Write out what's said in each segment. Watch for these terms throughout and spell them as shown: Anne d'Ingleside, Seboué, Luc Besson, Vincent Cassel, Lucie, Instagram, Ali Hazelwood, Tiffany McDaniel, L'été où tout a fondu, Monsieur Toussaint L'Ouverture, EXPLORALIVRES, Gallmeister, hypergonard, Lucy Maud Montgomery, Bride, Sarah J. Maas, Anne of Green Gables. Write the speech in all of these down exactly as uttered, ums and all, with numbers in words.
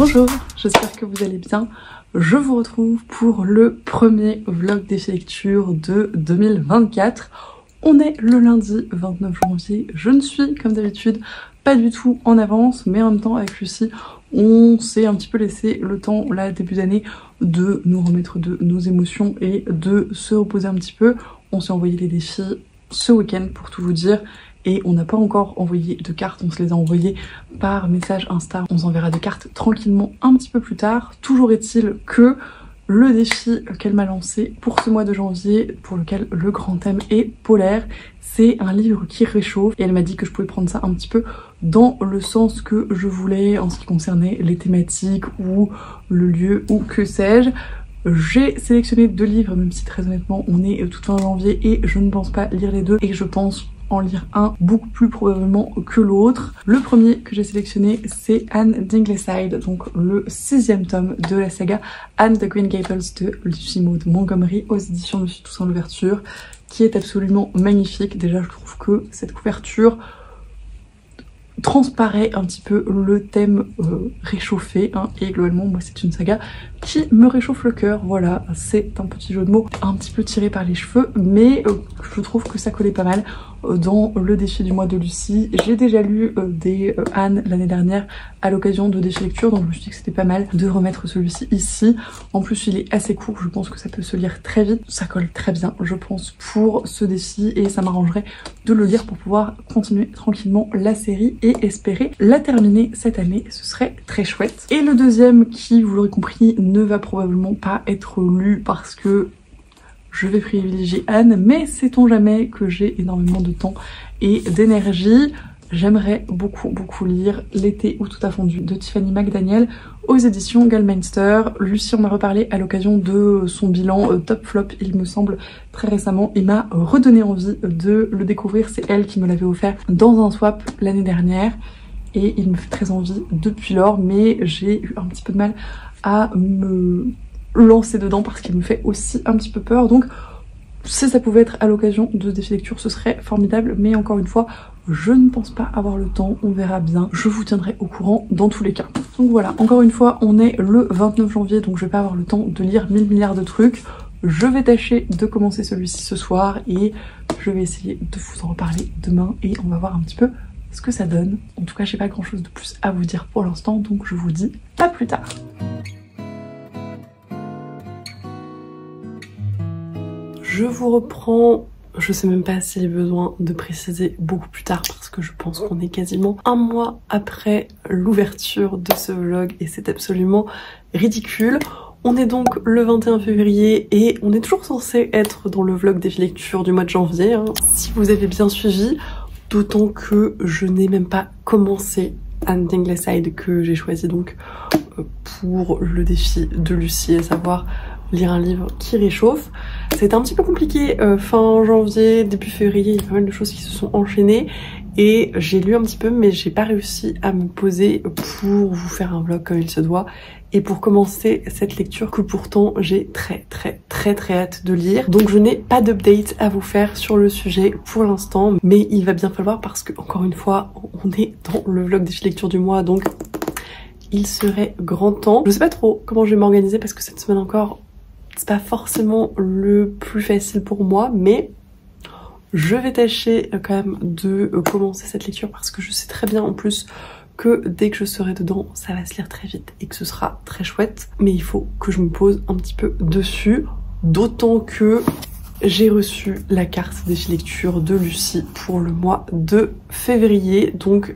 Bonjour, j'espère que vous allez bien. Je vous retrouve pour le premier vlog défi lecture de deux mille vingt-quatre. On est le lundi vingt-neuf janvier. Je ne suis, comme d'habitude, pas du tout en avance, mais en même temps avec Lucie, on s'est un petit peu laissé le temps, là, début d'année, de nous remettre de nos émotions et de se reposer un petit peu. On s'est envoyé les défis ce week-end pour tout vous dire. Et on n'a pas encore envoyé de cartes, on se les a envoyées par message Insta. On s'enverra des cartes tranquillement un petit peu plus tard. Toujours est-il que le défi qu'elle m'a lancé pour ce mois de janvier, pour lequel le grand thème est polaire, c'est un livre qui réchauffe. Et elle m'a dit que je pouvais prendre ça un petit peu dans le sens que je voulais en ce qui concernait les thématiques ou le lieu ou que sais-je. J'ai sélectionné deux livres, même si très honnêtement on est tout fin janvier et je ne pense pas lire les deux et je pense en lire un beaucoup plus probablement que l'autre. Le premier que j'ai sélectionné, c'est Anne d'Ingleside, donc le sixième tome de la saga Anne of Green Gables de Lucy Maud Montgomery aux éditions de Monsieur Toussaint L'Ouverture, qui est absolument magnifique. Déjà, je trouve que cette couverture transparaît un petit peu le thème euh, réchauffé, hein, et globalement moi c'est une saga qui me réchauffe le cœur, voilà, c'est un petit jeu de mots un petit peu tiré par les cheveux, mais euh, je trouve que ça collait pas mal euh, dans le défi du mois de Lucie. J'ai déjà lu euh, des euh, Anne l'année dernière à l'occasion de défi lecture, donc je me suis dit que c'était pas mal de remettre celui-ci ici. En plus il est assez court, je pense que ça peut se lire très vite, ça colle très bien je pense pour ce défi et ça m'arrangerait de le lire pour pouvoir continuer tranquillement la série et espérer la terminer cette année, ce serait très chouette. Et le deuxième qui, vous l'aurez compris, ne va probablement pas être lu parce que je vais privilégier Anne, mais sait-on jamais que j'ai énormément de temps et d'énergie. J'aimerais beaucoup beaucoup lire L'été où tout a fondu de Tiffany McDaniel aux éditions Gallmeister. Lucie en a reparlé à l'occasion de son bilan top flop, il me semble, très récemment. Il m'a redonné envie de le découvrir, c'est elle qui me l'avait offert dans un swap l'année dernière et il me fait très envie depuis lors, mais j'ai eu un petit peu de mal à me lancer dedans parce qu'il me fait aussi un petit peu peur. Donc si ça pouvait être à l'occasion de défi lecture, ce serait formidable, mais encore une fois, je ne pense pas avoir le temps, on verra bien. Je vous tiendrai au courant dans tous les cas. Donc voilà, encore une fois, on est le vingt-neuf janvier, donc je vais pas avoir le temps de lire mille milliards de trucs. Je vais tâcher de commencer celui-ci ce soir et je vais essayer de vous en reparler demain et on va voir un petit peu ce que ça donne. En tout cas, j'ai pas grand-chose de plus à vous dire pour l'instant, donc je vous dis à plus tard. Je vous reprends, je sais même pas s'il y a besoin de préciser beaucoup plus tard parce que je pense qu'on est quasiment un mois après l'ouverture de ce vlog et c'est absolument ridicule. On est donc le vingt et un février et on est toujours censé être dans le vlog défi lecture du mois de janvier, hein, si vous avez bien suivi, d'autant que je n'ai même pas commencé Anne d'Ingleside que j'ai choisi donc pour le défi de Lucie, à savoir lire un livre qui réchauffe. C'était un petit peu compliqué euh, fin janvier, début février, il y a pas mal de choses qui se sont enchaînées et j'ai lu un petit peu mais j'ai pas réussi à me poser pour vous faire un vlog comme il se doit et pour commencer cette lecture que pourtant j'ai très très très très hâte de lire. Donc je n'ai pas d'update à vous faire sur le sujet pour l'instant, mais il va bien falloir parce que encore une fois on est dans le vlog des lectures du mois, donc il serait grand temps. Je sais pas trop comment je vais m'organiser parce que cette semaine encore c'est pas forcément le plus facile pour moi, mais je vais tâcher quand même de commencer cette lecture parce que je sais très bien en plus que dès que je serai dedans ça va se lire très vite et que ce sera très chouette, mais il faut que je me pose un petit peu dessus, d'autant que j'ai reçu la carte défi lecture de Lucie pour le mois de février, donc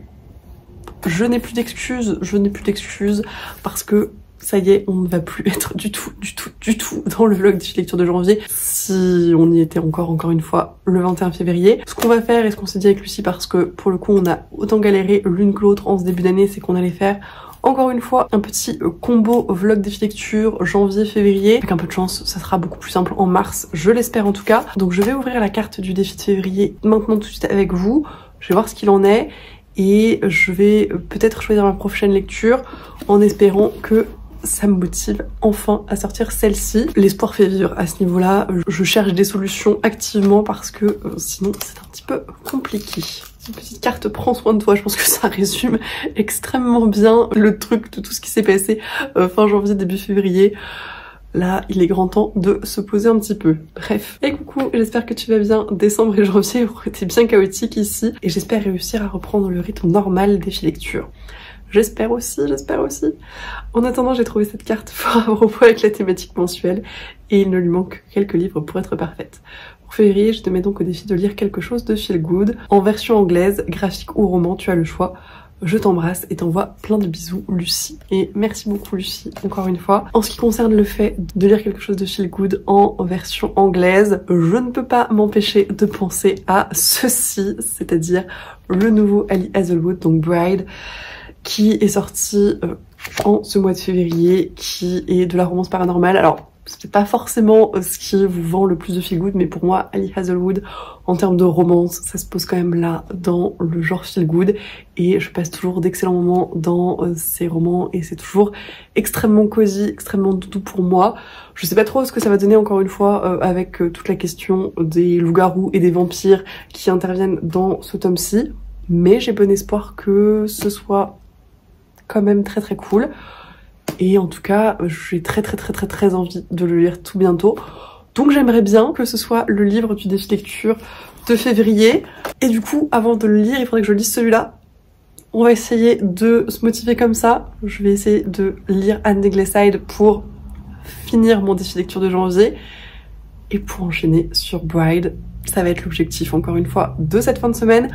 je n'ai plus d'excuses, je n'ai plus d'excuses parce que ça y est, on ne va plus être du tout, du tout, du tout dans le vlog défi lecture de janvier si on y était encore, encore une fois, le vingt et un février. Ce qu'on va faire et ce qu'on s'est dit avec Lucie, parce que pour le coup on a autant galéré l'une que l'autre en ce début d'année, c'est qu'on allait faire encore une fois un petit combo vlog défi lecture janvier-février. Avec un peu de chance, ça sera beaucoup plus simple en mars, je l'espère en tout cas. Donc je vais ouvrir la carte du défi de février maintenant tout de suite avec vous, je vais voir ce qu'il en est et je vais peut-être choisir ma prochaine lecture en espérant que ça me motive enfin à sortir celle-ci. L'espoir fait vivre à ce niveau-là. Je cherche des solutions activement parce que sinon c'est un petit peu compliqué. Cette petite carte « Prends soin de toi », je pense que ça résume extrêmement bien le truc de tout ce qui s'est passé euh, fin janvier, début février. Là, il est grand temps de se poser un petit peu. Bref. Et coucou, j'espère que tu vas bien. Décembre et janvier ont été bien chaotiques ici. Et j'espère réussir à reprendre le rythme normal des filectures. J'espère aussi, j'espère aussi. En attendant, j'ai trouvé cette carte fort à propos avec la thématique mensuelle. Et il ne lui manque que quelques livres pour être parfaite. Pour février, je te mets donc au défi de lire quelque chose de feel good. En version anglaise, graphique ou roman, tu as le choix. Je t'embrasse et t'envoie plein de bisous, Lucie. Et merci beaucoup, Lucie, encore une fois. En ce qui concerne le fait de lire quelque chose de feel good en version anglaise, je ne peux pas m'empêcher de penser à ceci, c'est-à-dire le nouveau Ali Hazelwood, donc Bride, qui est sorti euh, en ce mois de février, qui est de la romance paranormale. Alors, c'est pas forcément ce qui vous vend le plus de feel good, mais pour moi, Ali Hazelwood, en termes de romance, ça se pose quand même là dans le genre feel good, et je passe toujours d'excellents moments dans ces romans, et c'est toujours extrêmement cosy, extrêmement doudou pour moi. Je sais pas trop ce que ça va donner, encore une fois, euh, avec toute la question des loups-garous et des vampires qui interviennent dans ce tome-ci, mais j'ai bon espoir que ce soit quand même très très cool. Et en tout cas, j'ai très très très très très envie de le lire tout bientôt. Donc j'aimerais bien que ce soit le livre du défi lecture de février. Et du coup, avant de le lire, il faudrait que je lise celui-là. On va essayer de se motiver comme ça. Je vais essayer de lire Anne d'Ingleside pour finir mon défi lecture de janvier. Et pour enchaîner sur Bride, ça va être l'objectif, encore une fois, de cette fin de semaine.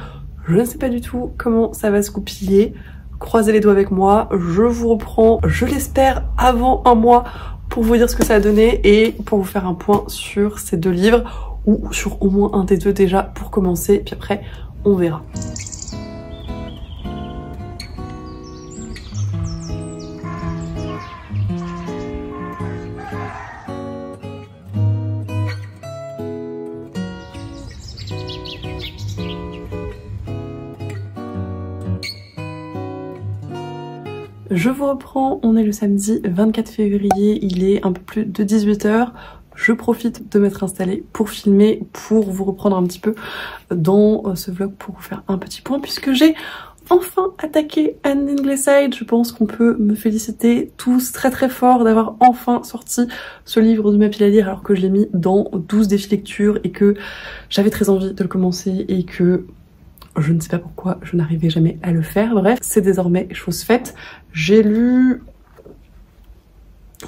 Je ne sais pas du tout comment ça va se goupiller. Croisez les doigts avec moi, je vous reprends, je l'espère, avant un mois pour vous dire ce que ça a donné et pour vous faire un point sur ces deux livres ou sur au moins un des deux déjà pour commencer, puis après on verra. Je vous reprends, on est le samedi vingt-quatre février, il est un peu plus de dix-huit heures. Je profite de m'être installée pour filmer, pour vous reprendre un petit peu dans ce vlog, pour vous faire un petit point, puisque j'ai enfin attaqué Anne d'Ingleside. Je pense qu'on peut me féliciter tous très très fort d'avoir enfin sorti ce livre de ma pile à lire, alors que je l'ai mis dans douze défis lecture et que j'avais très envie de le commencer et que... je ne sais pas pourquoi je n'arrivais jamais à le faire. Bref, c'est désormais chose faite. J'ai lu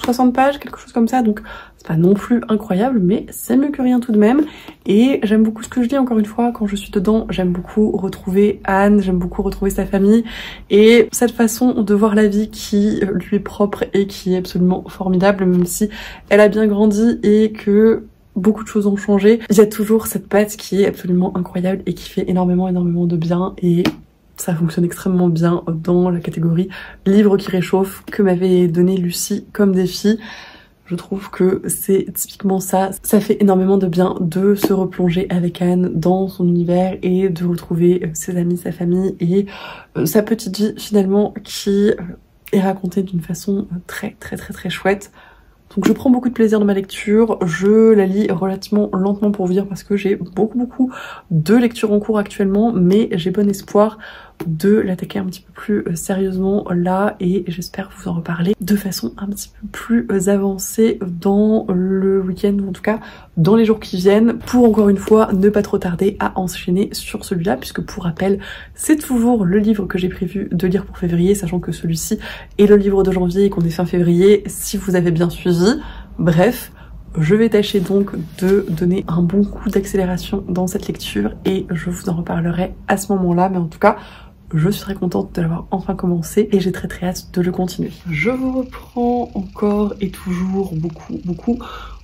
soixante pages, quelque chose comme ça, donc c'est pas non plus incroyable, mais c'est mieux que rien tout de même. Et j'aime beaucoup ce que je lis, encore une fois, quand je suis dedans, j'aime beaucoup retrouver Anne, j'aime beaucoup retrouver sa famille, et cette façon de voir la vie qui lui est propre et qui est absolument formidable, même si elle a bien grandi et que... beaucoup de choses ont changé. Il y a toujours cette patte qui est absolument incroyable et qui fait énormément, énormément de bien, et ça fonctionne extrêmement bien dans la catégorie livre qui réchauffe que m'avait donné Lucie comme défi. Je trouve que c'est typiquement ça. Ça fait énormément de bien de se replonger avec Anne dans son univers et de retrouver ses amis, sa famille et sa petite vie finalement qui est racontée d'une façon très très très très chouette. Donc je prends beaucoup de plaisir dans ma lecture, je la lis relativement lentement pour vous dire, parce que j'ai beaucoup beaucoup de lectures en cours actuellement, mais j'ai bon espoir de l'attaquer un petit peu plus sérieusement là, et j'espère vous en reparler de façon un petit peu plus avancée dans le week-end, ou en tout cas dans les jours qui viennent, pour encore une fois ne pas trop tarder à enchaîner sur celui-là, puisque pour rappel c'est toujours le livre que j'ai prévu de lire pour février, sachant que celui-ci est le livre de janvier et qu'on est fin février si vous avez bien suivi. Bref, je vais tâcher donc de donner un bon coup d'accélération dans cette lecture et je vous en reparlerai à ce moment-là, mais en tout cas je suis très contente de l'avoir enfin commencé et j'ai très très hâte de le continuer. Je vous reprends encore et toujours beaucoup beaucoup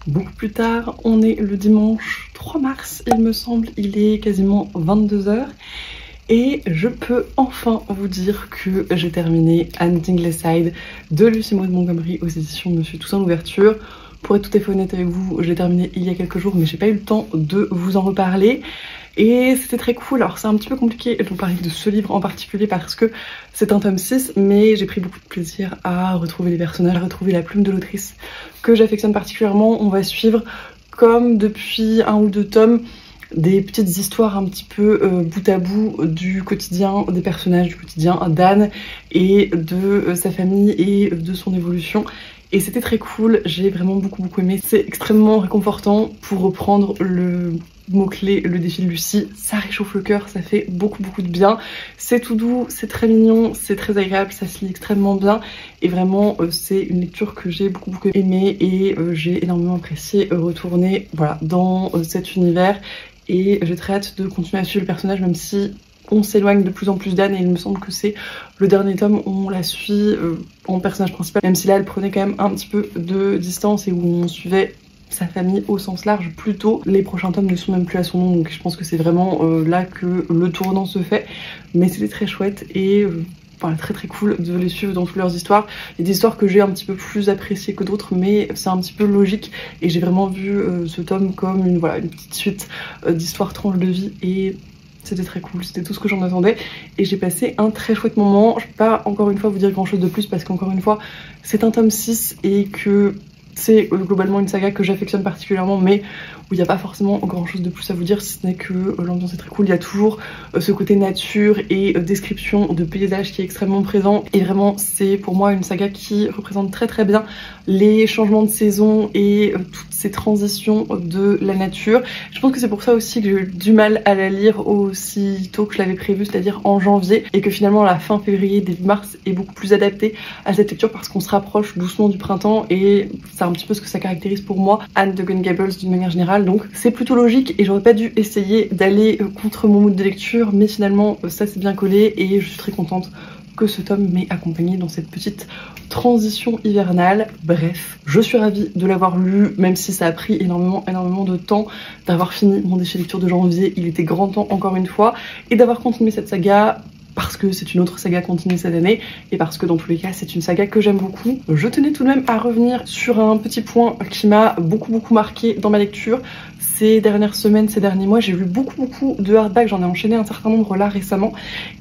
beaucoup plus tard. On est le dimanche trois mars, il me semble, il est quasiment vingt-deux heures et je peux enfin vous dire que j'ai terminé Anne d'Ingleside de Lucy Maud Montgomery aux éditions Monsieur Toussaint L'Ouverture. Pour être tout à fait honnête avec vous, je l'ai terminé il y a quelques jours, mais j'ai pas eu le temps de vous en reparler. Et c'était très cool. Alors c'est un petit peu compliqué de vous parler de ce livre en particulier parce que c'est un tome six, mais j'ai pris beaucoup de plaisir à retrouver les personnages, à retrouver la plume de l'autrice que j'affectionne particulièrement. On va suivre, comme depuis un ou deux tomes, des petites histoires un petit peu euh, bout à bout du quotidien, des personnages du quotidien d'Anne et de euh, sa famille et de son évolution. Et c'était très cool, j'ai vraiment beaucoup beaucoup aimé. C'est extrêmement réconfortant. Pour reprendre le mot-clé, le défi de Lucie, ça réchauffe le cœur, ça fait beaucoup beaucoup de bien. C'est tout doux, c'est très mignon, c'est très agréable, ça se lit extrêmement bien. Et vraiment, euh, c'est une lecture que j'ai beaucoup beaucoup aimée et euh, j'ai énormément apprécié euh, retourner voilà, dans euh, cet univers. Et j'ai très hâte de continuer à suivre le personnage, même si on s'éloigne de plus en plus d'Anne, et il me semble que c'est le dernier tome où on la suit euh, en personnage principal, même si là elle prenait quand même un petit peu de distance et où on suivait sa famille au sens large plutôt. Les prochains tomes ne sont même plus à son nom, donc je pense que c'est vraiment euh, là que le tournant se fait. Mais c'était très chouette et euh, enfin, très très cool de les suivre dans toutes leurs histoires. Il y a des histoires que j'ai un petit peu plus appréciées que d'autres, mais c'est un petit peu logique et j'ai vraiment vu euh, ce tome comme une, voilà, une petite suite euh, d'histoires tranches de vie, et c'était très cool, c'était tout ce que j'en attendais et j'ai passé un très chouette moment. Je peux pas encore une fois vous dire grand chose de plus parce qu'encore une fois c'est un tome six et que c'est globalement une saga que j'affectionne particulièrement, mais où il n'y a pas forcément grand chose de plus à vous dire, si ce n'est que l'ambiance est très cool. Il y a toujours ce côté nature et description de paysage qui est extrêmement présent, et vraiment c'est pour moi une saga qui représente très très bien les changements de saison et toutes ces transitions de la nature. Je pense que c'est pour ça aussi que j'ai eu du mal à la lire aussi tôt que je l'avais prévu, c'est-à-dire en janvier, et que finalement la fin février, début mars est beaucoup plus adaptée à cette lecture parce qu'on se rapproche doucement du printemps et ça un petit peu ce que ça caractérise pour moi Anne de Green Gables d'une manière générale, donc c'est plutôt logique et j'aurais pas dû essayer d'aller contre mon mood de lecture, mais finalement ça s'est bien collé et je suis très contente que ce tome m'ait accompagnée dans cette petite transition hivernale. Bref, je suis ravie de l'avoir lu, même si ça a pris énormément énormément de temps d'avoir fini mon défi lecture de janvier. Il était grand temps encore une fois, et d'avoir continué cette saga parce que c'est une autre saga continue cette année et parce que dans tous les cas c'est une saga que j'aime beaucoup. Je tenais tout de même à revenir sur un petit point qui m'a beaucoup beaucoup marqué dans ma lecture. Ces dernières semaines, ces derniers mois, j'ai lu beaucoup beaucoup de hardback, j'en ai enchaîné un certain nombre là récemment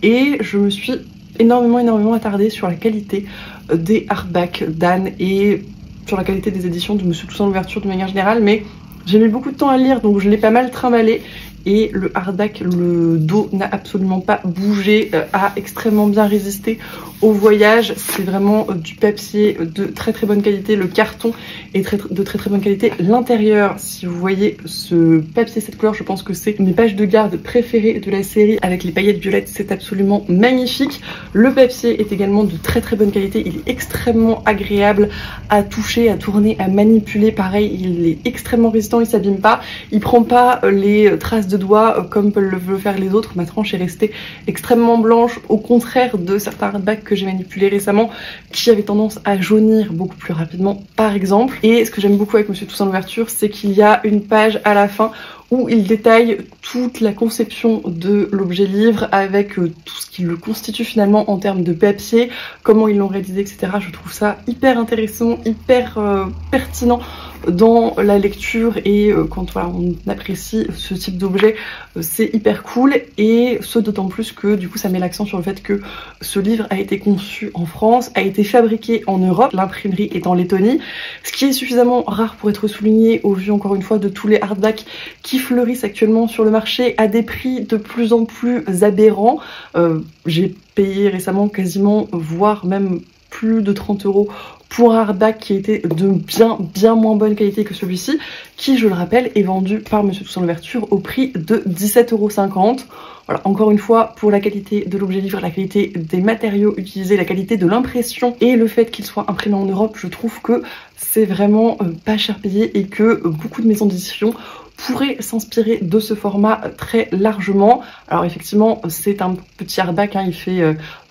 et je me suis énormément énormément attardée sur la qualité des hardbacks d'Anne et sur la qualité des éditions de Monsieur Toussaint L'Ouverture de manière générale, mais j'ai mis beaucoup de temps à lire donc je l'ai pas mal trimballé. Et le hardback, le dos n'a absolument pas bougé, a extrêmement bien résisté au voyage. C'est vraiment du papier de très très bonne qualité, le carton est très, de très très bonne qualité. L'intérieur, si vous voyez ce papier, cette couleur, je pense que c'est mes pages de garde préférées de la série avec les paillettes violettes, c'est absolument magnifique. Le papier est également de très très bonne qualité, il est extrêmement agréable à toucher, à tourner, à manipuler. Pareil, il est extrêmement résistant, il s'abîme pas, il prend pas les traces de doigts comme peuvent le faire les autres. Ma tranche est restée extrêmement blanche, au contraire de certains hardbacks que j'ai manipulés récemment qui avaient tendance à jaunir beaucoup plus rapidement par exemple. Et ce que j'aime beaucoup avec Monsieur Toussaint L'Ouverture, c'est qu'il y a une page à la fin où il détaille toute la conception de l'objet livre avec tout ce qui le constitue finalement en termes de papier, comment ils l'ont réalisé, et cetera. Je trouve ça hyper intéressant, hyper euh, pertinent dans la lecture, et euh, quand voilà, on apprécie ce type d'objet, euh, c'est hyper cool, et ce d'autant plus que du coup ça met l'accent sur le fait que ce livre a été conçu en France, a été fabriqué en Europe, l'imprimerie est en Lettonie, ce qui est suffisamment rare pour être souligné au vu encore une fois de tous les hardbacks qui fleurissent actuellement sur le marché à des prix de plus en plus aberrants. Euh, j'ai payé récemment quasiment, voire même plus de trente euros pour un hardback qui était de bien bien moins bonne qualité que celui-ci, qui je le rappelle est vendu par Monsieur Toussaint L'Ouverture au prix de dix-sept euros cinquante. Voilà, encore une fois, pour la qualité de l'objet livre, la qualité des matériaux utilisés, la qualité de l'impression et le fait qu'il soit imprimé en Europe, je trouve que c'est vraiment pas cher payé et que beaucoup de maisons d'édition pourrait s'inspirer de ce format très largement. Alors effectivement c'est un petit hardback, hein, il fait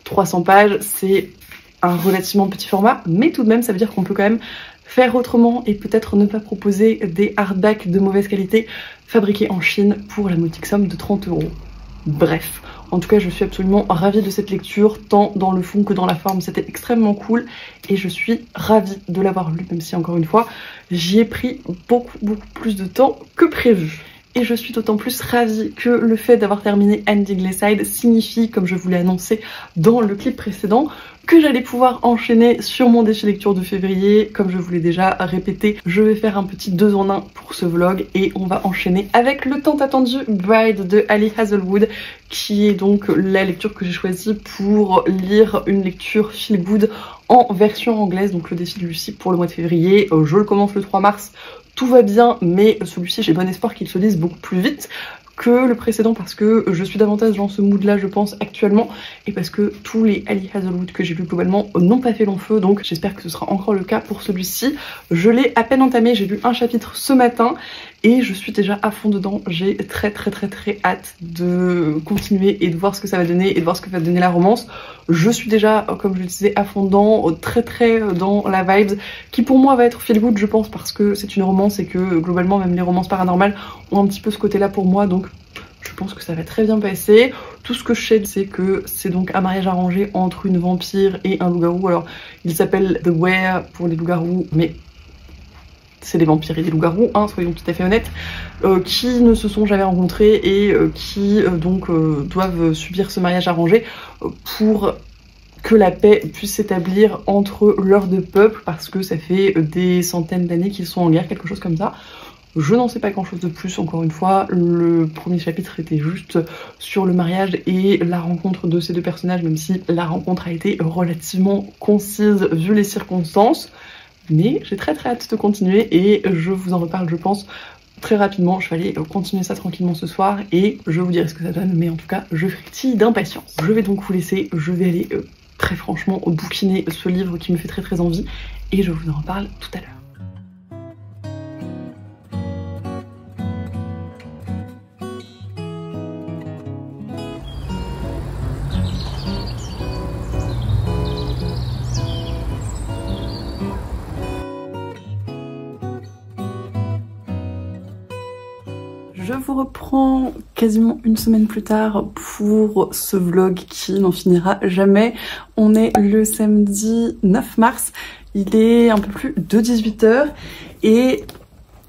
trois cents pages, c'est un relativement petit format, mais tout de même ça veut dire qu'on peut quand même faire autrement et peut-être ne pas proposer des hardbacks de mauvaise qualité fabriqués en Chine pour la modique somme de trente euros. Bref, en tout cas je suis absolument ravie de cette lecture, tant dans le fond que dans la forme, c'était extrêmement cool et je suis ravie de l'avoir lu, même si encore une fois j'y ai pris beaucoup beaucoup plus de temps que prévu. Et je suis d'autant plus ravie que le fait d'avoir terminé Anne d'Ingleside signifie, comme je vous l'ai annoncé dans le clip précédent, que j'allais pouvoir enchaîner sur mon défi lecture de février. Comme je vous l'ai déjà répété, je vais faire un petit deux en un pour ce vlog et on va enchaîner avec le tant attendu Bride de Ali Hazelwood, qui est donc la lecture que j'ai choisie pour lire une lecture feel good en version anglaise, donc le défi de Lucie pour le mois de février. Je le commence le trois mars, tout va bien, mais celui-ci j'ai bon espoir qu'il se lise beaucoup plus vite que le précédent parce que je suis davantage dans ce mood là je pense actuellement, et parce que tous les Ali Hazelwood que j'ai lus globalement n'ont pas fait long feu, donc j'espère que ce sera encore le cas pour celui-ci. Je l'ai à peine entamé, j'ai lu un chapitre ce matin et je suis déjà à fond dedans. J'ai très très très très hâte de continuer et de voir ce que ça va donner et de voir ce que va donner la romance. Je suis déjà, comme je le disais, à fond dedans, très très dans la vibes qui pour moi va être feel good je pense, parce que c'est une romance et que globalement même les romances paranormales ont un petit peu ce côté là pour moi, donc je pense que ça va très bien passer. Tout ce que je sais, c'est que c'est donc un mariage arrangé entre une vampire et un loup-garou. Alors, il s'appelle The Were pour les loups-garous, mais c'est des vampires et des loups-garous, hein, soyons tout à fait honnêtes, euh, qui ne se sont jamais rencontrés et euh, qui euh, donc euh, doivent subir ce mariage arrangé pour que la paix puisse s'établir entre leurs deux peuples, parce que ça fait des centaines d'années qu'ils sont en guerre, quelque chose comme ça. Je n'en sais pas grand chose de plus, encore une fois, le premier chapitre était juste sur le mariage et la rencontre de ces deux personnages, même si la rencontre a été relativement concise vu les circonstances, mais j'ai très très hâte de continuer et je vous en reparle je pense très rapidement. Je vais aller continuer ça tranquillement ce soir et je vous dirai ce que ça donne, mais en tout cas je frétille d'impatience. Je vais donc vous laisser, je vais aller euh, très franchement bouquiner ce livre qui me fait très très envie et je vous en reparle tout à l'heure. Je vous reprends quasiment une semaine plus tard pour ce vlog qui n'en finira jamais. On est le samedi neuf mars, il est un peu plus de dix-huit heures et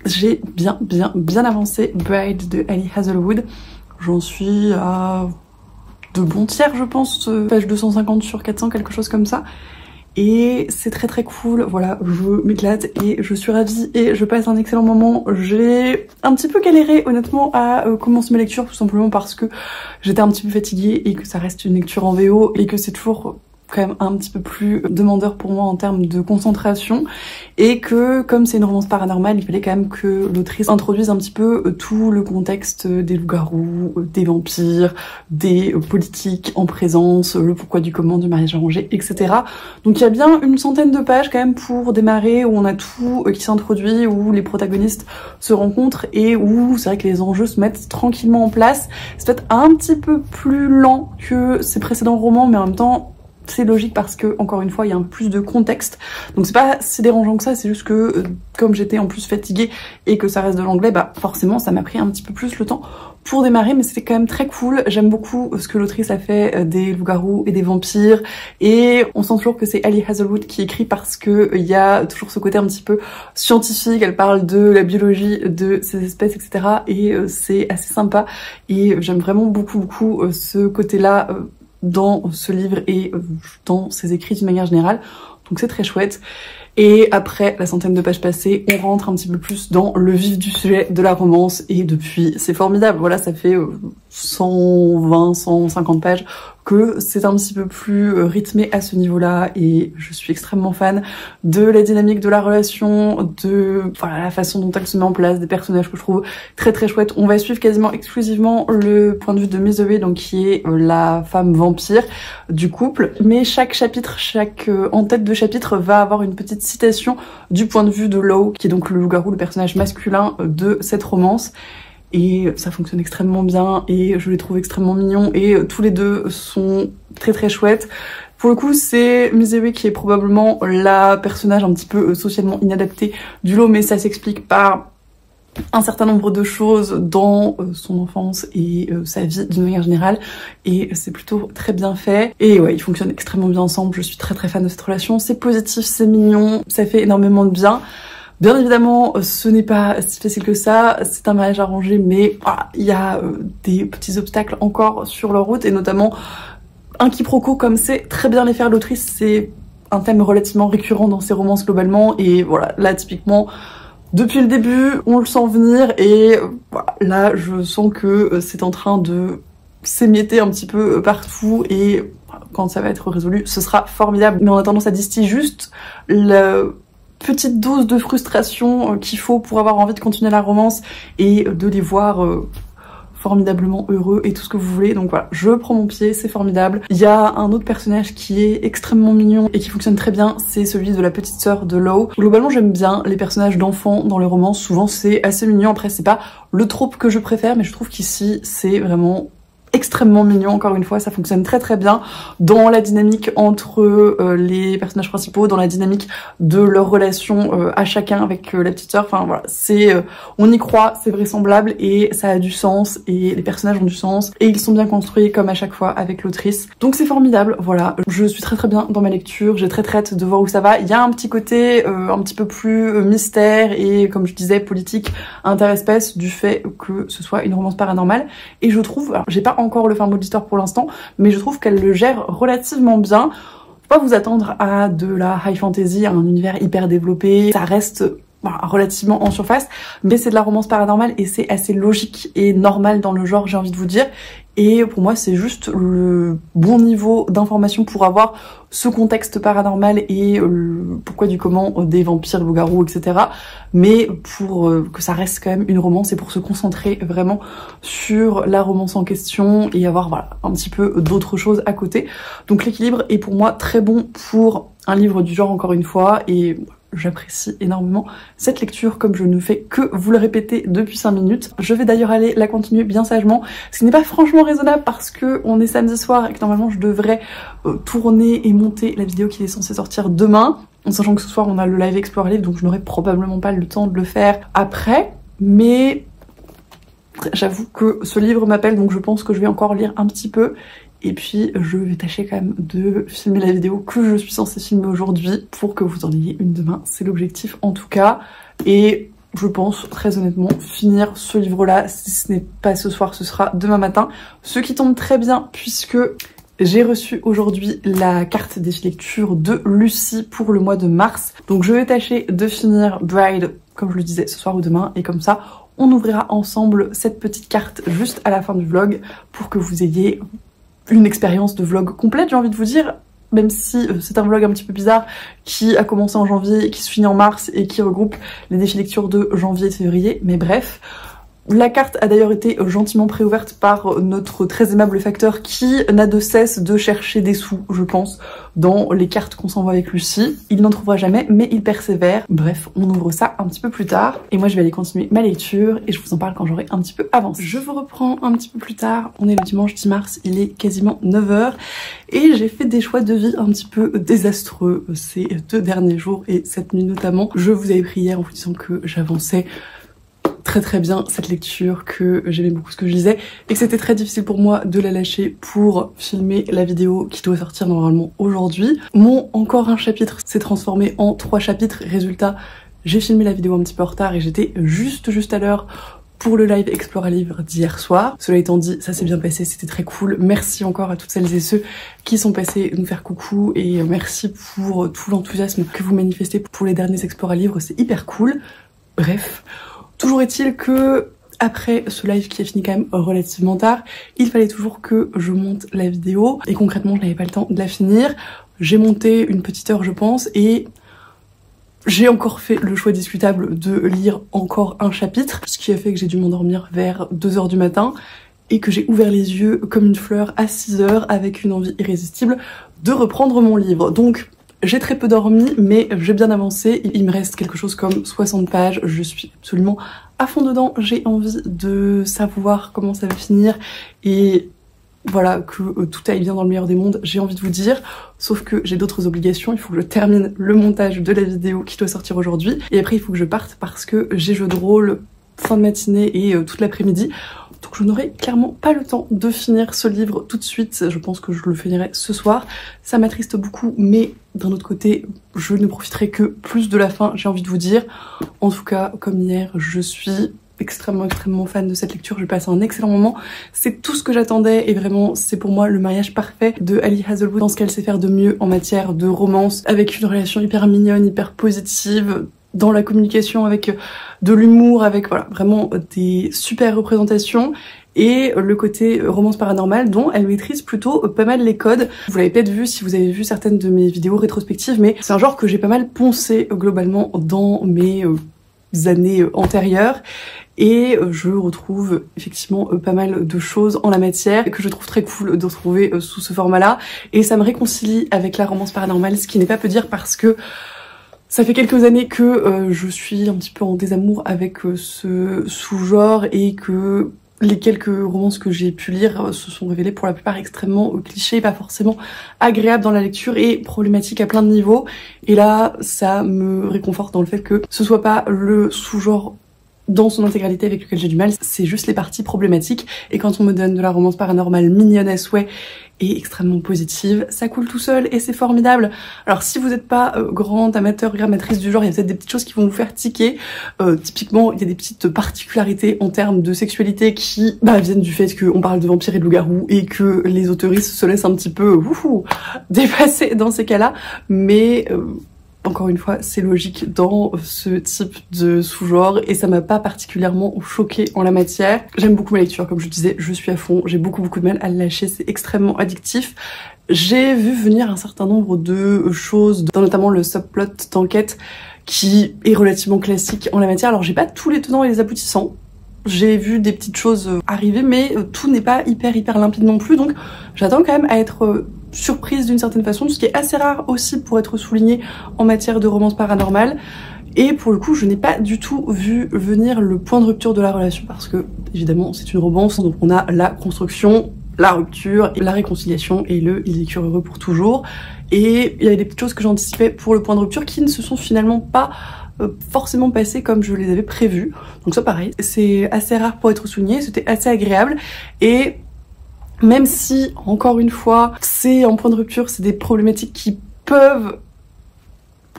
j'ai bien bien bien avancé Bride de Ali Hazelwood. J'en suis à de bons tiers je pense, page deux cent cinquante sur quatre cents, quelque chose comme ça. Et c'est très très cool, voilà, je m'éclate et je suis ravie et je passe un excellent moment. J'ai un petit peu galéré honnêtement à commencer mes lectures, tout simplement parce que j'étais un petit peu fatiguée et que ça reste une lecture en V O et que c'est toujours quand même un petit peu plus demandeur pour moi en termes de concentration, et que comme c'est une romance paranormale, il fallait quand même que l'autrice introduise un petit peu tout le contexte des loups-garous, des vampires, des politiques en présence, le pourquoi du comment du mariage arrangé, et cetera. Donc il y a bien une centaine de pages quand même pour démarrer, où on a tout qui s'introduit, où les protagonistes se rencontrent et où c'est vrai que les enjeux se mettent tranquillement en place. C'est peut-être un petit peu plus lent que ses précédents romans, mais en même temps c'est logique parce que, encore une fois, il y a un peu plus de contexte. Donc c'est pas si dérangeant que ça, c'est juste que, euh, comme j'étais en plus fatiguée et que ça reste de l'anglais, bah forcément ça m'a pris un petit peu plus le temps pour démarrer, mais c'était quand même très cool. J'aime beaucoup ce que l'autrice a fait des loups-garous et des vampires, et on sent toujours que c'est Ali Hazelwood qui écrit parce que il y a toujours ce côté un petit peu scientifique, elle parle de la biologie de ces espèces, et cetera. Et c'est assez sympa, et j'aime vraiment beaucoup beaucoup ce côté-là dans ce livre et dans ses écrits d'une manière générale, donc c'est très chouette. Et après la centaine de pages passées, on rentre un petit peu plus dans le vif du sujet de la romance, et depuis c'est formidable. Voilà, ça fait cent vingt, cent cinquante pages que c'est un petit peu plus rythmé à ce niveau-là, et je suis extrêmement fan de la dynamique de la relation, de voilà la façon dont elle se met en place, des personnages que je trouve très très chouettes. On va suivre quasiment exclusivement le point de vue de Misery, donc qui est la femme vampire du couple, mais chaque chapitre, chaque en tête de chapitre va avoir une petite citation du point de vue de Lowe, qui est donc le loup-garou, le personnage masculin de cette romance. Et ça fonctionne extrêmement bien et je les trouve extrêmement mignons et tous les deux sont très très chouettes. Pour le coup, c'est Misery qui est probablement la personnage un petit peu socialement inadaptée du lot, mais ça s'explique par un certain nombre de choses dans son enfance et sa vie d'une manière générale, et c'est plutôt très bien fait. Et ouais, ils fonctionnent extrêmement bien ensemble, je suis très très fan de cette relation, c'est positif, c'est mignon, ça fait énormément de bien. Bien évidemment, ce n'est pas si facile que ça, c'est un mariage arrangé, mais il ah, y a euh, des petits obstacles encore sur leur route, et notamment un quiproquo comme sait très bien les faire l'autrice, c'est un thème relativement récurrent dans ses romances globalement, et voilà, là typiquement, depuis le début, on le sent venir, et voilà, là je sens que c'est en train de s'émietter un petit peu partout, et quand ça va être résolu, ce sera formidable. Mais en attendant, ça distille juste la petite dose de frustration qu'il faut pour avoir envie de continuer la romance et de les voir formidablement heureux et tout ce que vous voulez. Donc voilà, je prends mon pied, c'est formidable. Il y a un autre personnage qui est extrêmement mignon et qui fonctionne très bien, c'est celui de la petite sœur de Lo. Globalement, j'aime bien les personnages d'enfants dans les romans, souvent c'est assez mignon. Après, c'est pas le trope que je préfère, mais je trouve qu'ici, c'est vraiment extrêmement mignon, encore une fois, ça fonctionne très très bien dans la dynamique entre euh, les personnages principaux, dans la dynamique de leur relation euh, à chacun avec euh, la petite sœur. Enfin voilà, c'est euh, on y croit, c'est vraisemblable et ça a du sens et les personnages ont du sens et ils sont bien construits comme à chaque fois avec l'autrice. Donc c'est formidable, voilà, je suis très très bien dans ma lecture, j'ai très très hâte de voir où ça va. Il y a un petit côté euh, un petit peu plus euh, mystère et comme je disais politique interespèce du fait que ce soit une romance paranormale et je trouve, alors j'ai pas envie encore le fin mot de l'histoire pour l'instant, mais je trouve qu'elle le gère relativement bien. Faut pas vous attendre à de la high fantasy, à un univers hyper développé, ça reste voilà, relativement en surface, mais c'est de la romance paranormale et c'est assez logique et normal dans le genre, j'ai envie de vous dire. Et pour moi, c'est juste le bon niveau d'information pour avoir ce contexte paranormal et le pourquoi du comment des vampires, loups-garous, et cetera. Mais pour que ça reste quand même une romance et pour se concentrer vraiment sur la romance en question et avoir voilà un petit peu d'autres choses à côté. Donc l'équilibre est pour moi très bon pour un livre du genre, encore une fois, et j'apprécie énormément cette lecture, comme je ne fais que vous le répéter depuis cinq minutes. Je vais d'ailleurs aller la continuer bien sagement, ce qui n'est pas franchement raisonnable parce que on est samedi soir et que normalement je devrais euh, tourner et monter la vidéo qui est censée sortir demain, en sachant que ce soir on a le live Explore Livre, donc je n'aurai probablement pas le temps de le faire après, mais j'avoue que ce livre m'appelle, donc je pense que je vais encore lire un petit peu. Et puis je vais tâcher quand même de filmer la vidéo que je suis censée filmer aujourd'hui pour que vous en ayez une demain, c'est l'objectif en tout cas. Et je pense très honnêtement finir ce livre-là, si ce n'est pas ce soir, ce sera demain matin. Ce qui tombe très bien puisque j'ai reçu aujourd'hui la carte des lectures de Lucie pour le mois de mars. Donc je vais tâcher de finir Bride, comme je le disais, ce soir ou demain, et comme ça on ouvrira ensemble cette petite carte juste à la fin du vlog pour que vous ayez une expérience de vlog complète, j'ai envie de vous dire, même si c'est un vlog un petit peu bizarre qui a commencé en janvier, qui se finit en mars et qui regroupe les défis lecture de janvier et février, mais bref. La carte a d'ailleurs été gentiment préouverte par notre très aimable facteur qui n'a de cesse de chercher des sous, je pense, dans les cartes qu'on s'envoie avec Lucie. Il n'en trouvera jamais, mais il persévère. Bref, on ouvre ça un petit peu plus tard. Et moi, je vais aller continuer ma lecture et je vous en parle quand j'aurai un petit peu avancé. Je vous reprends un petit peu plus tard. On est le dimanche dix mars, il est quasiment neuf heures et j'ai fait des choix de vie un petit peu désastreux ces deux derniers jours et cette nuit notamment. Je vous avais pris hier en vous disant que j'avançais très très bien cette lecture, que j'aimais beaucoup ce que je lisais et que c'était très difficile pour moi de la lâcher pour filmer la vidéo qui doit sortir normalement aujourd'hui. Mon encore un chapitre s'est transformé en trois chapitres, résultat j'ai filmé la vidéo un petit peu en retard et j'étais juste juste à l'heure pour le live Explore Livre d'hier soir. Cela étant dit, ça s'est bien passé, c'était très cool. Merci encore à toutes celles et ceux qui sont passés nous faire coucou et merci pour tout l'enthousiasme que vous manifestez pour les derniers Explore Livre, c'est hyper cool. Bref, toujours est-il que, après ce live qui est fini quand même relativement tard, il fallait toujours que je monte la vidéo et concrètement je n'avais pas le temps de la finir. J'ai monté une petite heure je pense et j'ai encore fait le choix discutable de lire encore un chapitre, ce qui a fait que j'ai dû m'endormir vers deux heures du matin et que j'ai ouvert les yeux comme une fleur à six heures avec une envie irrésistible de reprendre mon livre. Donc j'ai très peu dormi, mais j'ai bien avancé. Il me reste quelque chose comme soixante pages. Je suis absolument à fond dedans. J'ai envie de savoir comment ça va finir. Et voilà, que tout aille bien dans le meilleur des mondes, j'ai envie de vous dire. Sauf que j'ai d'autres obligations. Il faut que je termine le montage de la vidéo qui doit sortir aujourd'hui. Et après, il faut que je parte parce que j'ai jeu de rôle fin de matinée et toute l'après-midi. Donc je n'aurai clairement pas le temps de finir ce livre tout de suite, je pense que je le finirai ce soir. Ça m'attriste beaucoup, mais d'un autre côté, je ne profiterai que plus de la fin, j'ai envie de vous dire. En tout cas, comme hier, je suis extrêmement extrêmement fan de cette lecture, j'ai passé un excellent moment, c'est tout ce que j'attendais et vraiment c'est pour moi le mariage parfait de Ali Hazelwood dans ce qu'elle sait faire de mieux en matière de romance, avec une relation hyper mignonne, hyper positive, dans la communication, avec de l'humour, avec voilà vraiment des super représentations et le côté romance paranormale dont elle maîtrise plutôt pas mal les codes. Vous l'avez peut-être vu si vous avez vu certaines de mes vidéos rétrospectives, mais c'est un genre que j'ai pas mal poncé globalement dans mes années antérieures et je retrouve effectivement pas mal de choses en la matière que je trouve très cool de retrouver sous ce format-là et ça me réconcilie avec la romance paranormale, ce qui n'est pas peu dire parce que ça fait quelques années que euh, je suis un petit peu en désamour avec euh, ce sous-genre et que les quelques romances que j'ai pu lire euh, se sont révélées pour la plupart extrêmement clichés, pas forcément agréables dans la lecture et problématiques à plein de niveaux. Et là, ça me réconforte dans le fait que ce soit pas le sous-genre dans son intégralité avec lequel j'ai du mal, c'est juste les parties problématiques. Et quand on me donne de la romance paranormale mignonne à souhait et extrêmement positive, ça coule tout seul et c'est formidable. Alors si vous n'êtes pas euh, grande amateur, grammatrice du genre, il y a peut-être des petites choses qui vont vous faire tiquer. Euh, typiquement, il y a des petites particularités en termes de sexualité qui bah, viennent du fait qu'on parle de vampires et de loups-garous et que les autoristes se laissent un petit peu ouf, dépasser dans ces cas-là. Mais... Euh, Encore une fois, c'est logique dans ce type de sous-genre et ça m'a pas particulièrement choquée en la matière. J'aime beaucoup ma lecture, comme je disais, je suis à fond, j'ai beaucoup beaucoup de mal à le lâcher, c'est extrêmement addictif. J'ai vu venir un certain nombre de choses, dans notamment le subplot d'enquête qui est relativement classique en la matière. Alors j'ai pas tous les tenants et les aboutissants. J'ai vu des petites choses arriver, mais tout n'est pas hyper hyper limpide non plus, donc j'attends quand même à être surprise d'une certaine façon, ce qui est assez rare aussi pour être souligné en matière de romance paranormale. Et pour le coup, je n'ai pas du tout vu venir le point de rupture de la relation, parce que évidemment c'est une romance, donc on a la construction, la rupture, la réconciliation et le « il vécurent heureux pour toujours ». Et il y avait des petites choses que j'anticipais pour le point de rupture qui ne se sont finalement pas forcément passées comme je les avais prévues. Donc ça pareil, c'est assez rare pour être souligné, c'était assez agréable. Et même si, encore une fois, c'est en point de rupture, c'est des problématiques qui peuvent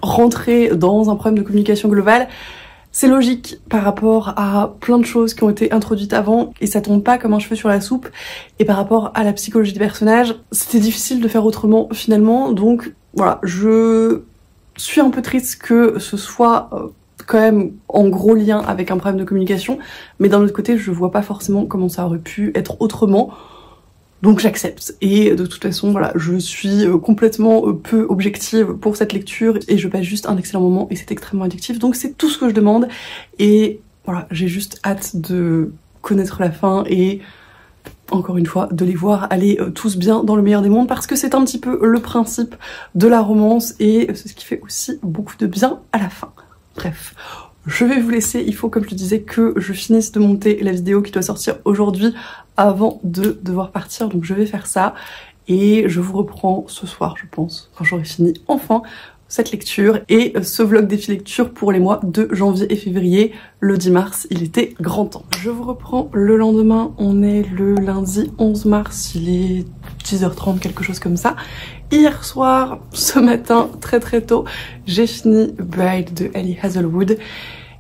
rentrer dans un problème de communication globale, c'est logique par rapport à plein de choses qui ont été introduites avant et ça tombe pas comme un cheveu sur la soupe. Et par rapport à la psychologie des personnages, c'était difficile de faire autrement finalement. Donc voilà, je suis un peu triste que ce soit quand même en gros lien avec un problème de communication. Mais d'un autre côté, je vois pas forcément comment ça aurait pu être autrement. Donc j'accepte. Et de toute façon, voilà, je suis complètement peu objective pour cette lecture et je passe juste un excellent moment et c'est extrêmement addictif. Donc c'est tout ce que je demande et voilà, j'ai juste hâte de connaître la fin et encore une fois de les voir aller tous bien dans le meilleur des mondes parce que c'est un petit peu le principe de la romance et c'est ce qui fait aussi beaucoup de bien à la fin. Bref. Je vais vous laisser, il faut comme je le disais que je finisse de monter la vidéo qui doit sortir aujourd'hui avant de devoir partir, donc je vais faire ça et je vous reprends ce soir je pense, quand j'aurai fini enfin cette lecture et ce vlog défi lecture pour les mois de janvier et février, le dix mars, il était grand temps. Je vous reprends le lendemain, on est le lundi onze mars, il est dix heures trente, quelque chose comme ça. Hier soir, ce matin, très très tôt, j'ai fini Bride de Ali Hazelwood.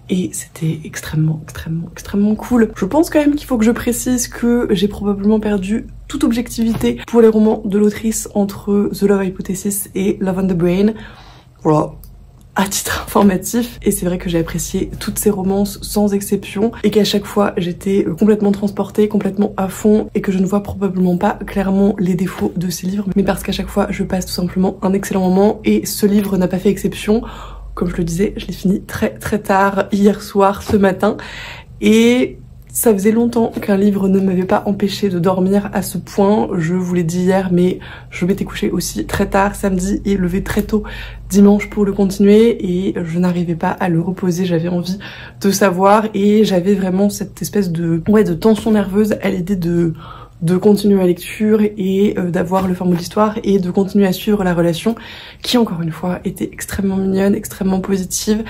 Et c'était extrêmement, extrêmement, extrêmement cool. Je pense quand même qu'il faut que je précise que j'ai probablement perdu toute objectivité pour les romans de l'autrice entre The Love Hypothesis et Love on the Brain. Voilà, à titre informatif. Et c'est vrai que j'ai apprécié toutes ces romances sans exception et qu'à chaque fois j'étais complètement transportée, complètement à fond et que je ne vois probablement pas clairement les défauts de ces livres. Mais parce qu'à chaque fois je passe tout simplement un excellent moment et ce livre n'a pas fait exception. Comme je le disais, je l'ai fini très très tard, hier soir, ce matin, et ça faisait longtemps qu'un livre ne m'avait pas empêché de dormir à ce point. Je vous l'ai dit hier, mais je m'étais couchée aussi très tard samedi et levée très tôt dimanche pour le continuer, et je n'arrivais pas à le reposer, j'avais envie de savoir, et j'avais vraiment cette espèce de, ouais, de tension nerveuse à l'idée de... de continuer la lecture et d'avoir le format d'histoire et de continuer à suivre la relation qui, encore une fois, était extrêmement mignonne, extrêmement positive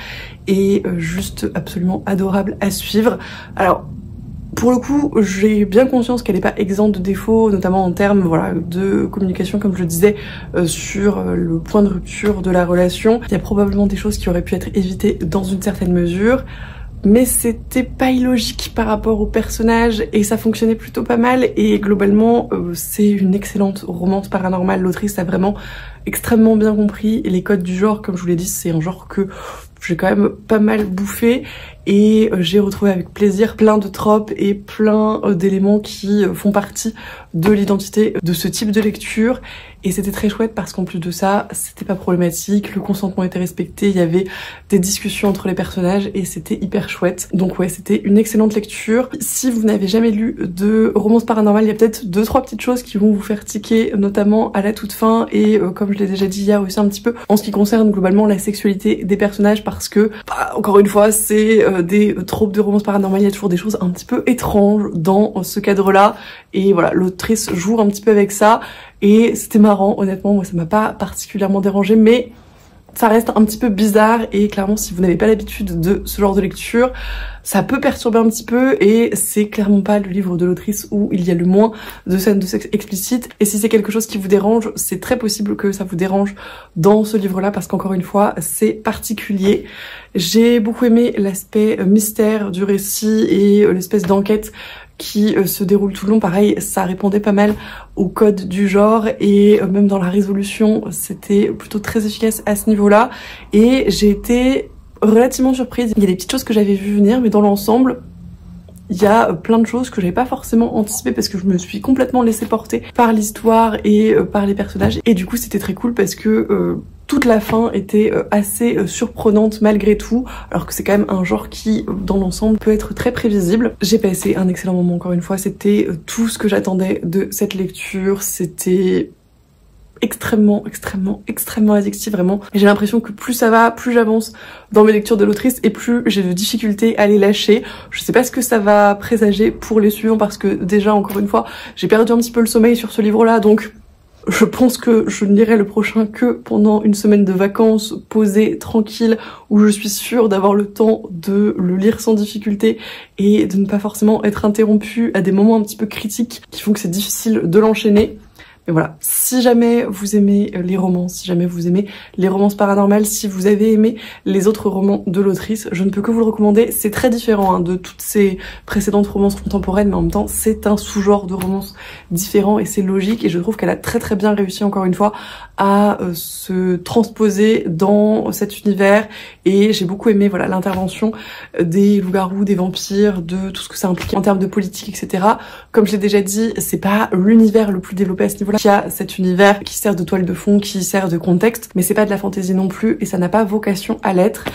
et juste absolument adorable à suivre. Alors, pour le coup, j'ai bien conscience qu'elle n'est pas exempte de défauts, notamment en termes voilà, de communication, comme je le disais, euh, sur le point de rupture de la relation. Il y a probablement des choses qui auraient pu être évitées dans une certaine mesure. mais c'était pas illogique par rapport au personnage et ça fonctionnait plutôt pas mal. Et globalement, euh, c'est une excellente romance paranormale. L'autrice a vraiment extrêmement bien compris et les codes du genre, comme je vous l'ai dit, c'est un genre que j'ai quand même pas mal bouffé et j'ai retrouvé avec plaisir plein de tropes et plein d'éléments qui font partie de l'identité de ce type de lecture. Et c'était très chouette parce qu'en plus de ça, c'était pas problématique, le consentement était respecté, il y avait des discussions entre les personnages et c'était hyper chouette. Donc ouais, c'était une excellente lecture. Si vous n'avez jamais lu de romance paranormale, il y a peut-être deux trois petites choses qui vont vous faire tiquer, notamment à la toute fin et euh, comme je l'ai déjà dit hier aussi un petit peu, en ce qui concerne globalement la sexualité des personnages, parce que, bah, encore une fois, c'est euh, des tropes de romance paranormale, il y a toujours des choses un petit peu étranges dans euh, ce cadre-là. Et voilà, l'autrice joue un petit peu avec ça. Et c'était marrant, honnêtement, moi ça m'a pas particulièrement dérangé, mais ça reste un petit peu bizarre et clairement si vous n'avez pas l'habitude de ce genre de lecture, ça peut perturber un petit peu et c'est clairement pas le livre de l'autrice où il y a le moins de scènes de sexe explicites. Et si c'est quelque chose qui vous dérange, c'est très possible que ça vous dérange dans ce livre-là parce qu'encore une fois, c'est particulier. J'ai beaucoup aimé l'aspect mystère du récit et l'espèce d'enquête qui se déroule tout le long. Pareil, ça répondait pas mal au code du genre et même dans la résolution, c'était plutôt très efficace à ce niveau-là. Et j'ai été relativement surprise. Il y a des petites choses que j'avais vues venir, mais dans l'ensemble, il y a plein de choses que j'avais pas forcément anticipées parce que je me suis complètement laissée porter par l'histoire et par les personnages. Et du coup, c'était très cool parce que euh, toute la fin était assez surprenante malgré tout, alors que c'est quand même un genre qui, dans l'ensemble, peut être très prévisible. J'ai passé un excellent moment, encore une fois. C'était tout ce que j'attendais de cette lecture. C'était extrêmement, extrêmement, extrêmement addictif, vraiment. J'ai l'impression que plus ça va, plus j'avance dans mes lectures de l'autrice et plus j'ai de difficultés à les lâcher. Je sais pas ce que ça va présager pour les suivants parce que déjà, encore une fois, j'ai perdu un petit peu le sommeil sur ce livre-là, donc je pense que je ne lirai le prochain que pendant une semaine de vacances posée, tranquille, où je suis sûre d'avoir le temps de le lire sans difficulté et de ne pas forcément être interrompue à des moments un petit peu critiques qui font que c'est difficile de l'enchaîner. Mais voilà, si jamais vous aimez les romans, si jamais vous aimez les romances paranormales, si vous avez aimé les autres romans de l'autrice, je ne peux que vous le recommander. C'est très différent hein, de toutes ces précédentes romances contemporaines, mais en même temps, c'est un sous-genre de romances différent et c'est logique. Et je trouve qu'elle a très très bien réussi, encore une fois, à euh, se transposer dans cet univers. Et j'ai beaucoup aimé voilà l'intervention des loups-garous, des vampires, de tout ce que ça implique en termes de politique, et cetera. Comme je l'ai déjà dit, c'est pas l'univers le plus développé à ce niveau-là. Il y a cet univers qui sert de toile de fond, qui sert de contexte, mais c'est pas de la fantaisie non plus et ça n'a pas vocation à l'être.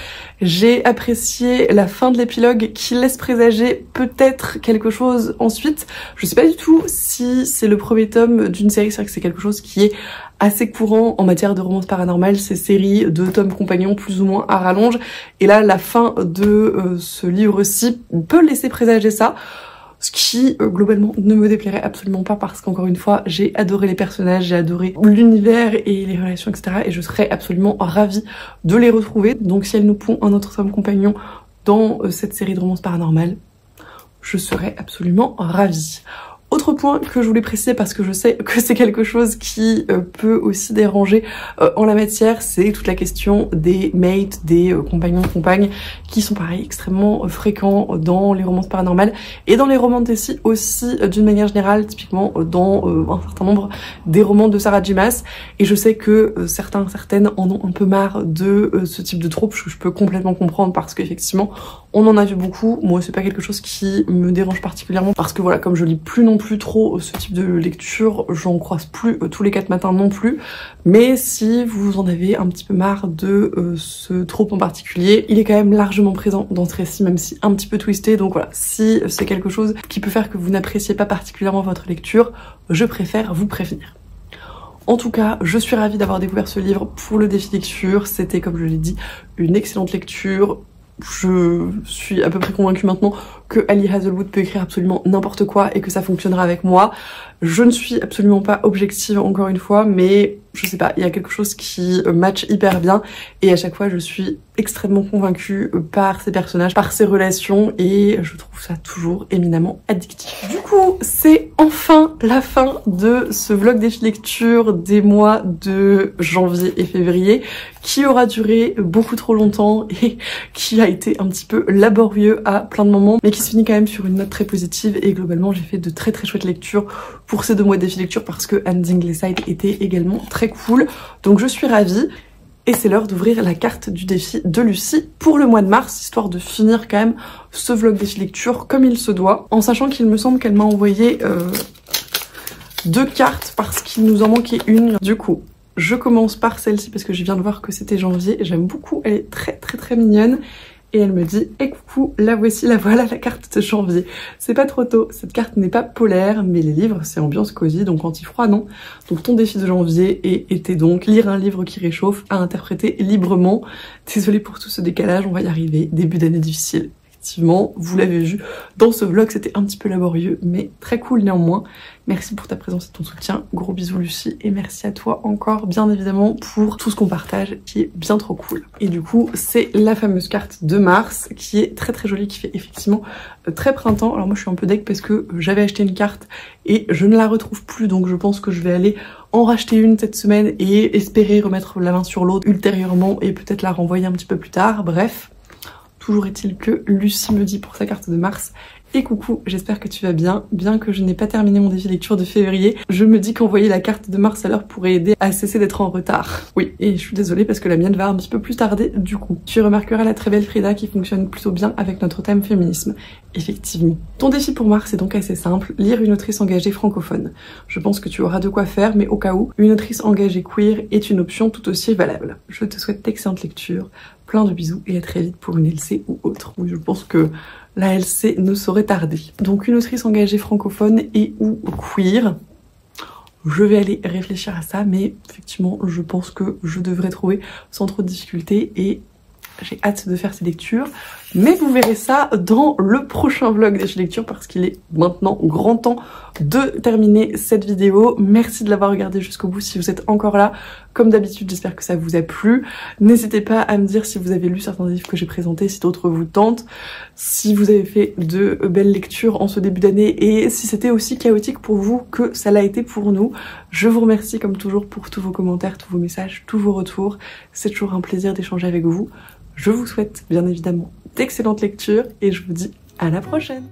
J'ai apprécié la fin de l'épilogue qui laisse présager peut-être quelque chose ensuite. Je sais pas du tout si c'est le premier tome d'une série, c'est vrai que c'est quelque chose qui est assez courant en matière de romance paranormale, ces séries de tomes compagnons plus ou moins à rallonge. Et là, la fin de euh, ce livre-ci peut laisser présager ça. Ce qui, euh, globalement, ne me déplairait absolument pas parce qu'encore une fois, j'ai adoré les personnages, j'ai adoré l'univers et les relations, et cetera. Et je serais absolument ravie de les retrouver. Donc si elles nous pondent un autre tome compagnon dans euh, cette série de romances paranormales, je serais absolument ravie. Autre point que je voulais préciser parce que je sais que c'est quelque chose qui euh, peut aussi déranger euh, en la matière, c'est toute la question des mates, des euh, compagnons, compagnes, qui sont pareil extrêmement euh, fréquents dans les romances paranormales et dans les romans de Tessie aussi euh, d'une manière générale, typiquement euh, dans euh, un certain nombre des romans de Sarah J. Maas. Et je sais que euh, certains, certaines en ont un peu marre de euh, ce type de trope, que je peux complètement comprendre parce qu'effectivement, on en a vu beaucoup. Moi, c'est pas quelque chose qui me dérange particulièrement parce que voilà, comme je lis plus non plus plus trop ce type de lecture, j'en croise plus euh, tous les quatre matins non plus, mais si vous en avez un petit peu marre de euh, ce trope en particulier, il est quand même largement présent dans ce récit, même si un petit peu twisté, donc voilà, si c'est quelque chose qui peut faire que vous n'appréciez pas particulièrement votre lecture, je préfère vous prévenir. En tout cas, je suis ravie d'avoir découvert ce livre pour le défi lecture, c'était comme je l'ai dit une excellente lecture. Je suis à peu près convaincue maintenant que Ali Hazelwood peut écrire absolument n'importe quoi et que ça fonctionnera avec moi. Je ne suis absolument pas objective encore une fois, mais je sais pas, il y a quelque chose qui match hyper bien et à chaque fois je suis extrêmement convaincue par ces personnages, par ces relations et je trouve ça toujours éminemment addictif. Du coup, c'est enfin la fin de ce vlog des lectures des mois de janvier et février qui aura duré beaucoup trop longtemps et qui a été un petit peu laborieux à plein de moments mais qui se finit quand même sur une note très positive et globalement j'ai fait de très très chouettes lectures pour ces deux mois de défi lecture parce que Anne d'Ingleside était également très cool, donc je suis ravie. Et c'est l'heure d'ouvrir la carte du défi de Lucie pour le mois de mars, histoire de finir quand même ce vlog défi lecture comme il se doit, en sachant qu'il me semble qu'elle m'a envoyé euh, deux cartes parce qu'il nous en manquait une. Du coup, je commence par celle-ci parce que je viens de voir que c'était janvier et j'aime beaucoup, elle est très très très mignonne. Et elle me dit, eh coucou, la voici, la voilà la carte de janvier. C'est pas trop tôt, cette carte n'est pas polaire, mais les livres c'est ambiance cosy, donc anti-froid non. Donc ton défi de janvier était donc lire un livre qui réchauffe à interpréter librement. Désolée pour tout ce décalage, on va y arriver, début d'année difficile. Effectivement, vous l'avez vu dans ce vlog, c'était un petit peu laborieux, mais très cool néanmoins. Merci pour ta présence et ton soutien. Gros bisous Lucie et merci à toi encore, bien évidemment, pour tout ce qu'on partage qui est bien trop cool. Et du coup, c'est la fameuse carte de mars qui est très très jolie, qui fait effectivement très printemps. Alors moi, je suis un peu deg parce que j'avais acheté une carte et je ne la retrouve plus, donc je pense que je vais aller en racheter une cette semaine et espérer remettre la main sur l'autre ultérieurement et peut-être la renvoyer un petit peu plus tard. Bref. Toujours est-il que Lucie me dit pour sa carte de mars, et coucou, j'espère que tu vas bien, bien que je n'ai pas terminé mon défi lecture de février, je me dis qu'envoyer la carte de mars à l'heure pourrait aider à cesser d'être en retard. Oui, et je suis désolée parce que la mienne va un petit peu plus tarder du coup. Tu remarqueras la très belle Frida qui fonctionne plutôt bien avec notre thème féminisme. Effectivement. Ton défi pour mars est donc assez simple, lire une autrice engagée francophone. Je pense que tu auras de quoi faire, mais au cas où, une autrice engagée queer est une option tout aussi valable. Je te souhaite d'excellentes lectures, plein de bisous et à très vite pour une L C ou autre. Oui, je pense que la L C ne saurait tarder. Donc une autrice engagée francophone et ou queer. Je vais aller réfléchir à ça, mais effectivement, je pense que je devrais trouver sans trop de difficultés et j'ai hâte de faire ces lectures, mais vous verrez ça dans le prochain vlog des lectures parce qu'il est maintenant grand temps de terminer cette vidéo. Merci de l'avoir regardée jusqu'au bout si vous êtes encore là. Comme d'habitude, j'espère que ça vous a plu. N'hésitez pas à me dire si vous avez lu certains livres que j'ai présentés, si d'autres vous tentent, si vous avez fait de belles lectures en ce début d'année et si c'était aussi chaotique pour vous que ça l'a été pour nous. Je vous remercie comme toujours pour tous vos commentaires, tous vos messages, tous vos retours. C'est toujours un plaisir d'échanger avec vous. Je vous souhaite bien évidemment d'excellentes lectures et je vous dis à la prochaine!